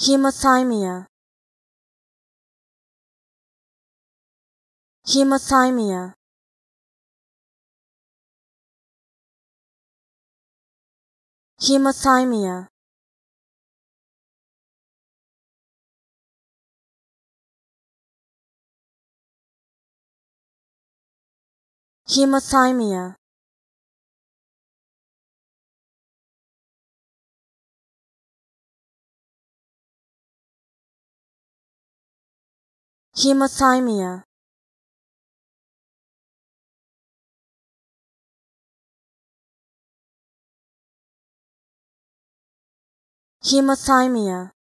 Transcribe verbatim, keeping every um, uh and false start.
Hemothymia. Hemothymia. Hemothymia. Hemothymia. Hemothymia. Hemothymia.